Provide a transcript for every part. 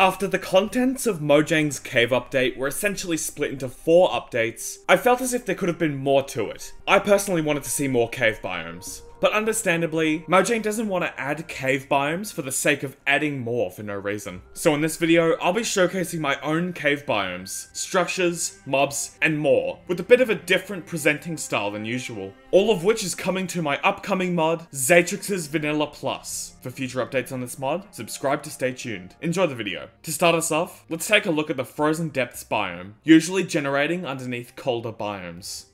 After the contents of Mojang's cave update were essentially split into 4 updates, I felt as if there could have been more to it. I personally wanted to see more cave biomes, but understandably, Mojang doesn't want to add cave biomes for the sake of adding more for no reason. So in this video, I'll be showcasing my own cave biomes, structures, mobs, and more, with a bit of a different presenting style than usual. All of which is coming to my upcoming mod, Xatrix's Vanilla Plus. For future updates on this mod, subscribe to stay tuned. Enjoy the video. To start us off, let's take a look at the Frozen Depths biome, usually generating underneath colder biomes.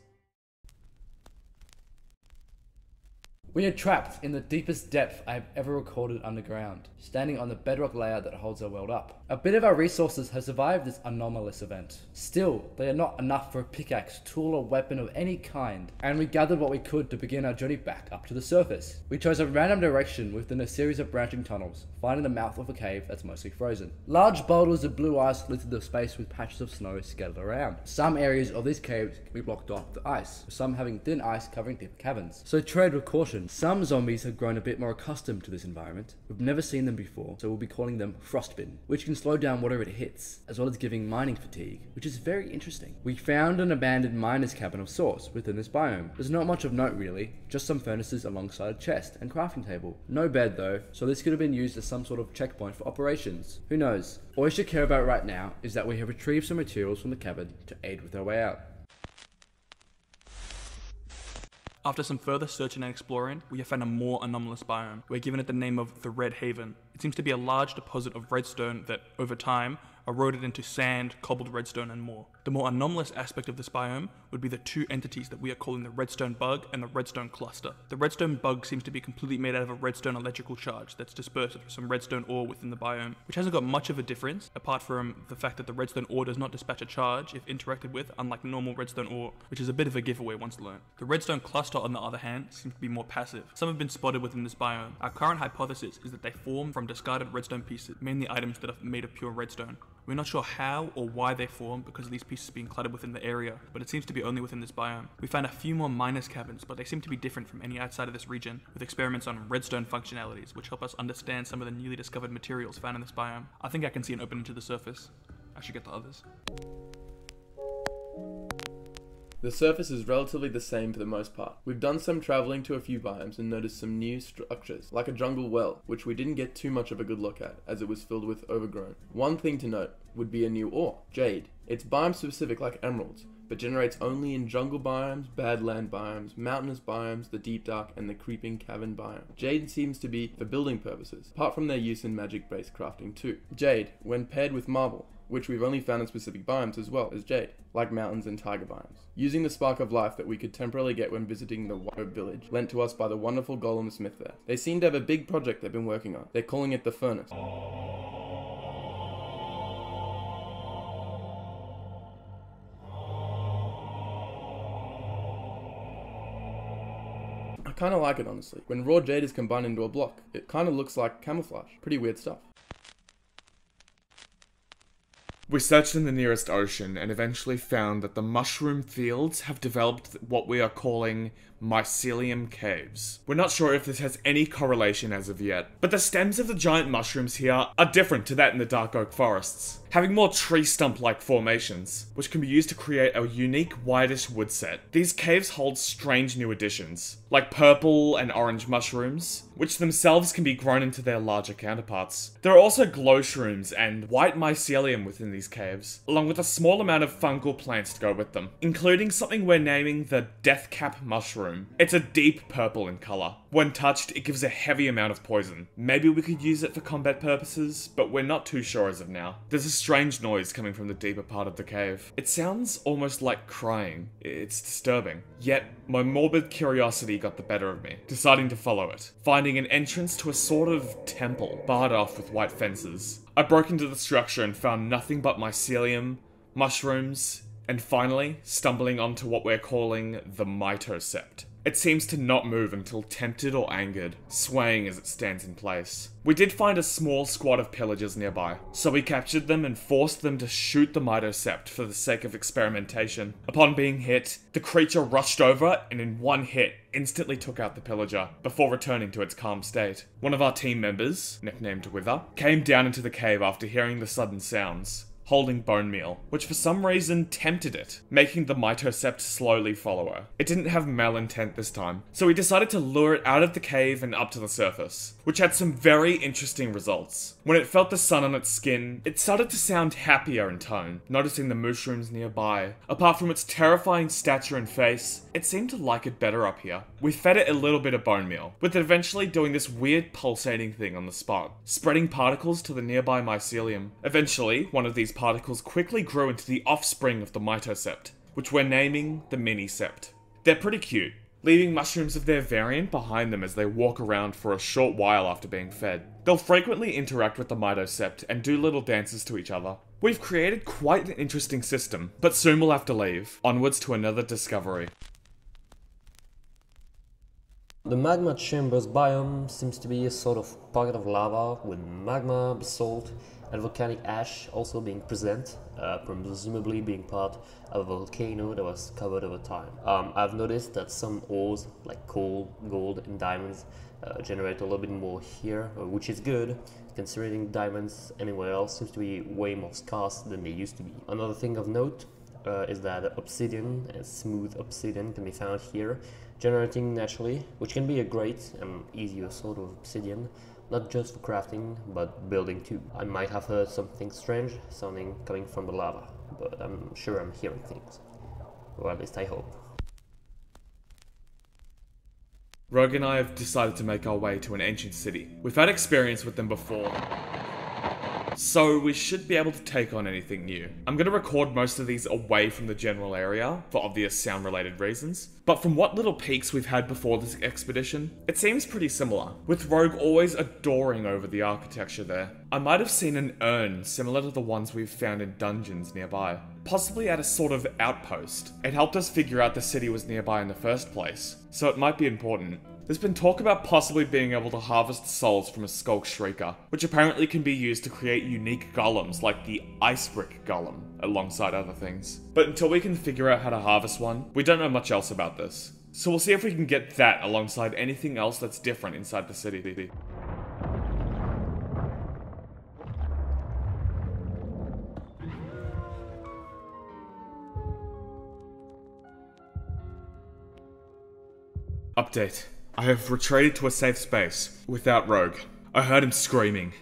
We are trapped in the deepest depth I have ever recorded underground, standing on the bedrock layer that holds our world up. A bit of our resources have survived this anomalous event. Still, they are not enough for a pickaxe, tool or weapon of any kind, and we gathered what we could to begin our journey back up to the surface. We chose a random direction within a series of branching tunnels, finding the mouth of a cave that's mostly frozen. Large boulders of blue ice littered the space with patches of snow scattered around. Some areas of these caves can be blocked off with ice, with some having thin ice covering deep caverns, so tread with caution. Some zombies have grown a bit more accustomed to this environment. We've never seen them before, so we'll be calling them Frostbin, which can slow down whatever it hits, as well as giving mining fatigue, which is very interesting. We found an abandoned miner's cabin of sorts within this biome. There's not much of note really, just some furnaces alongside a chest and crafting table. No bed though, so this could have been used as some sort of checkpoint for operations. Who knows? All we should care about right now is that we have retrieved some materials from the cavern to aid with our way out. After some further searching and exploring, we have found a more anomalous biome. We're giving it the name of the Red Haven. It seems to be a large deposit of redstone that, over time, eroded into sand, cobbled redstone, and more. The more anomalous aspect of this biome would be the 2 entities that we are calling the redstone bug and the redstone cluster. The redstone bug seems to be completely made out of a redstone electrical charge that's dispersed through some redstone ore within the biome, which hasn't got much of a difference, apart from the fact that the redstone ore does not dispatch a charge if interacted with, unlike normal redstone ore, which is a bit of a giveaway once learned. The redstone cluster, on the other hand, seems to be more passive. Some have been spotted within this biome. Our current hypothesis is that they form from discarded redstone pieces, mainly items that are made of pure redstone. We're not sure how or why they form because of these pieces being cluttered within the area, but it seems to be only within this biome. We found a few more miners' cabins, but they seem to be different from any outside of this region, with experiments on redstone functionalities, which help us understand some of the newly discovered materials found in this biome. I think I can see an opening to the surface. I should get the others. The surface is relatively the same for the most part. We've done some travelling to a few biomes and noticed some new structures, like a jungle well, which we didn't get too much of a good look at, as it was filled with overgrown. One thing to note would be a new ore, jade. It's biome-specific like emeralds, but generates only in jungle biomes, badland biomes, mountainous biomes, the Deep Dark, and the Creeping Cavern biome. Jade seems to be for building purposes, apart from their use in magic-based crafting too. Jade, when paired with marble, which we've only found in specific biomes as well as jade, like mountains and tiger biomes. Using the spark of life that we could temporarily get when visiting the Wither village, lent to us by the wonderful golem smith there. They seem to have a big project they've been working on. They're calling it the furnace. I kinda like it honestly. When raw jade is combined into a block, it kinda looks like camouflage. Pretty weird stuff. We searched in the nearest ocean and eventually found that the mushroom fields have developed what we are calling Mycelium Caves. We're not sure if this has any correlation as of yet, but the stems of the giant mushrooms here are different to that in the dark oak forests, having more tree stump-like formations, which can be used to create a unique whitish wood set. These caves hold strange new additions, like purple and orange mushrooms, which themselves can be grown into their larger counterparts. There are also glow shrooms and white mycelium within these caves, along with a small amount of fungal plants to go with them, including something we're naming the Death Cap Mushroom. It's a deep purple in colour. When touched, it gives a heavy amount of poison. Maybe we could use it for combat purposes, but we're not too sure as of now. There's a strange noise coming from the deeper part of the cave. It sounds almost like crying. It's disturbing. Yet, my morbid curiosity got the better of me, deciding to follow it, finding an entrance to a sort of temple, barred off with white fences. I broke into the structure and found nothing but mycelium, mushrooms, and finally, stumbling onto what we're calling the Mitocept. It seems to not move until tempted or angered, swaying as it stands in place. We did find a small squad of pillagers nearby, so we captured them and forced them to shoot the Mitocept for the sake of experimentation. Upon being hit, the creature rushed over and in one hit instantly took out the pillager, before returning to its calm state. One of our team members, nicknamed Wither, came down into the cave after hearing the sudden sounds, holding bone meal, which for some reason tempted it, making the Mitocept slowly follow her. It didn't have malintent this time, so we decided to lure it out of the cave and up to the surface, which had some very interesting results. When it felt the sun on its skin, it started to sound happier in tone, noticing the mushrooms nearby. Apart from its terrifying stature and face, it seemed to like it better up here. We fed it a little bit of bone meal, with it eventually doing this weird pulsating thing on the spot, spreading particles to the nearby mycelium. Eventually, one of these particles quickly grew into the offspring of the Mitocept, which we're naming the minisept. They're pretty cute, leaving mushrooms of their variant behind them as they walk around for a short while after being fed. They'll frequently interact with the Mitocept and do little dances to each other. We've created quite an interesting system, but soon we'll have to leave. Onwards to another discovery. The Magma Chambers biome seems to be a sort of pocket of lava with magma, basalt, and volcanic ash also being present, presumably being part of a volcano that was covered over time. I've noticed that some ores like coal, gold and diamonds generate a little bit more here, which is good, considering diamonds anywhere else seems to be way more scarce than they used to be. Another thing of note is that obsidian, smooth obsidian, can be found here, generating naturally, which can be a great and easier sort of obsidian, not just for crafting, but building too. I might have heard something strange sounding coming from the lava, but I'm sure I'm hearing things. Or at least I hope. Rogue and I have decided to make our way to an ancient city. We've had experience with them before, so we should be able to take on anything new. I'm going to record most of these away from the general area, for obvious sound related reasons, but from what little peaks we've had before this expedition, it seems pretty similar, with Rogue always adoring over the architecture there. I might have seen an urn similar to the ones we've found in dungeons nearby, possibly at a sort of outpost. It helped us figure out the city was nearby in the first place, so it might be important. There's been talk about possibly being able to harvest souls from a Skulk Shrieker, which apparently can be used to create unique golems like the Ice Brick Golem, alongside other things. But until we can figure out how to harvest one, we don't know much else about this. So we'll see if we can get that alongside anything else that's different inside the city. Update. I have retreated to a safe space, without Rogue. I heard him screaming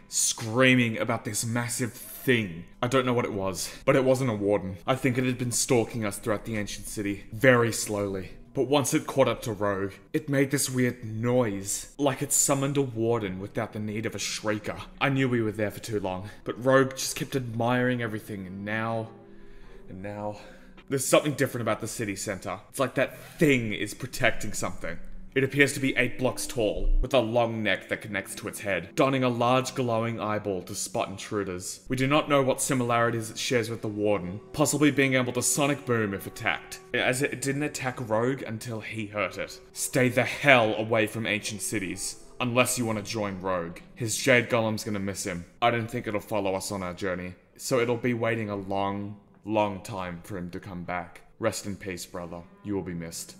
about this massive thing. I don't know what it was, but it wasn't a warden. I think it had been stalking us throughout the ancient city, very slowly. But once it caught up to Rogue, it made this weird noise, like it summoned a warden without the need of a shrieker. I knew we were there for too long, but Rogue just kept admiring everything, and now... There's something different about the city center. It's like that thing is protecting something. It appears to be 8 blocks tall, with a long neck that connects to its head, donning a large glowing eyeball to spot intruders. We do not know what similarities it shares with the warden, possibly being able to sonic boom if attacked, as it didn't attack Rogue until he hurt it. Stay the hell away from ancient cities, unless you want to join Rogue. His jade golem's gonna miss him. I don't think it'll follow us on our journey, so it'll be waiting a long, long time for him to come back. Rest in peace, brother. You will be missed.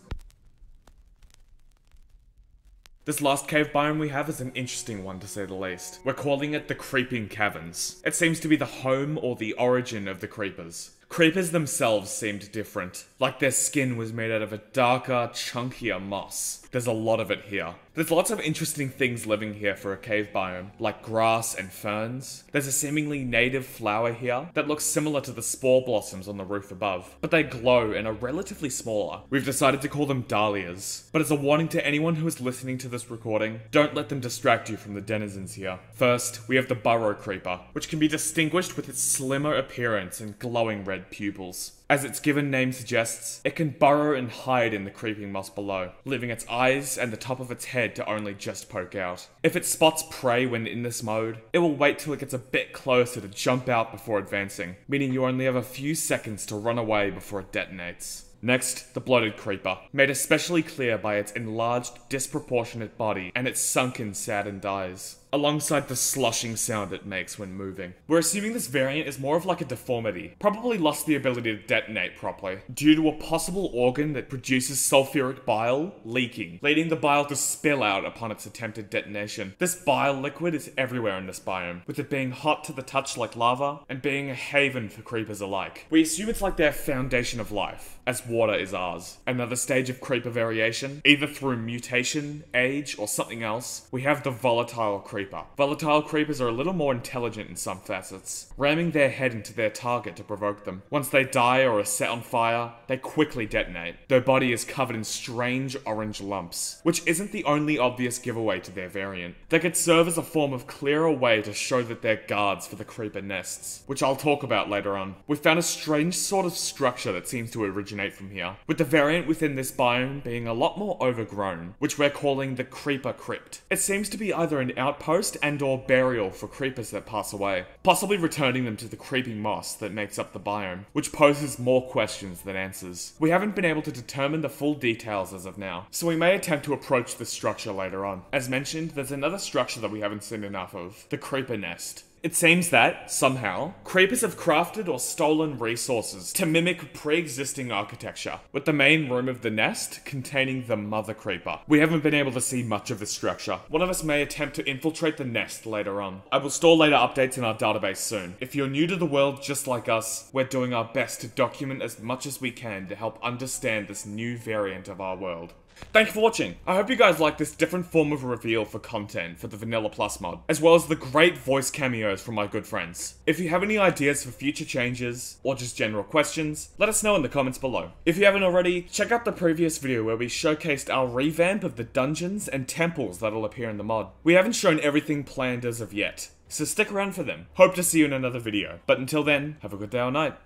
This last cave biome we have is an interesting one, to say the least. We're calling it the Creeping Caverns. It seems to be the home or the origin of the creepers. Creepers themselves seemed different, like their skin was made out of a darker, chunkier moss. There's a lot of it here. There's lots of interesting things living here for a cave biome, like grass and ferns. There's a seemingly native flower here that looks similar to the spore blossoms on the roof above, but they glow and are relatively smaller. We've decided to call them dahlias, but as a warning to anyone who is listening to this recording, don't let them distract you from the denizens here. First, we have the burrow creeper, which can be distinguished with its slimmer appearance and glowing red pupils. As its given name suggests, it can burrow and hide in the creeping moss below, leaving its eyes and the top of its head to only just poke out. If it spots prey when in this mode, it will wait till it gets a bit closer to jump out before advancing, meaning you only have a few seconds to run away before it detonates. Next, the bloated creeper, made especially clear by its enlarged, disproportionate body and its sunken, saddened eyes, alongside the sloshing sound it makes when moving. We're assuming this variant is more of like a deformity, probably lost the ability to detonate properly, due to a possible organ that produces sulfuric bile leaking, leading the bile to spill out upon its attempted detonation. This bile liquid is everywhere in this biome, with it being hot to the touch like lava, and being a haven for creepers alike. We assume it's like their foundation of life, as water is ours. Another stage of creeper variation, either through mutation, age, or something else, we have the volatile creeper. Volatile creepers are a little more intelligent in some facets, ramming their head into their target to provoke them. Once they die or are set on fire, they quickly detonate. Their body is covered in strange orange lumps, which isn't the only obvious giveaway to their variant. They could serve as a form of clearer way to show that they're guards for the creeper nests, which I'll talk about later on. We found a strange sort of structure that seems to originate from here, with the variant within this biome being a lot more overgrown, which we're calling the Creeper Crypt. It seems to be either an outpost and or burial for creepers that pass away, possibly returning them to the creeping moss that makes up the biome, which poses more questions than answers. We haven't been able to determine the full details as of now, so we may attempt to approach this structure later on. As mentioned, there's another structure that we haven't seen enough of, the Creeper Nest. It seems that, somehow, creepers have crafted or stolen resources to mimic pre-existing architecture, with the main room of the nest containing the mother creeper. We haven't been able to see much of the structure. One of us may attempt to infiltrate the nest later on. I will store later updates in our database soon. If you're new to the world just like us, we're doing our best to document as much as we can to help understand this new variant of our world. Thank you for watching. I hope you guys like this different form of reveal for content for the Vanilla Plus mod, as well as the great voice cameos from my good friends. If you have any ideas for future changes, or just general questions, let us know in the comments below. If you haven't already, check out the previous video where we showcased our revamp of the dungeons and temples that'll appear in the mod. We haven't shown everything planned as of yet, so stick around for them. Hope to see you in another video, but until then, have a good day or night.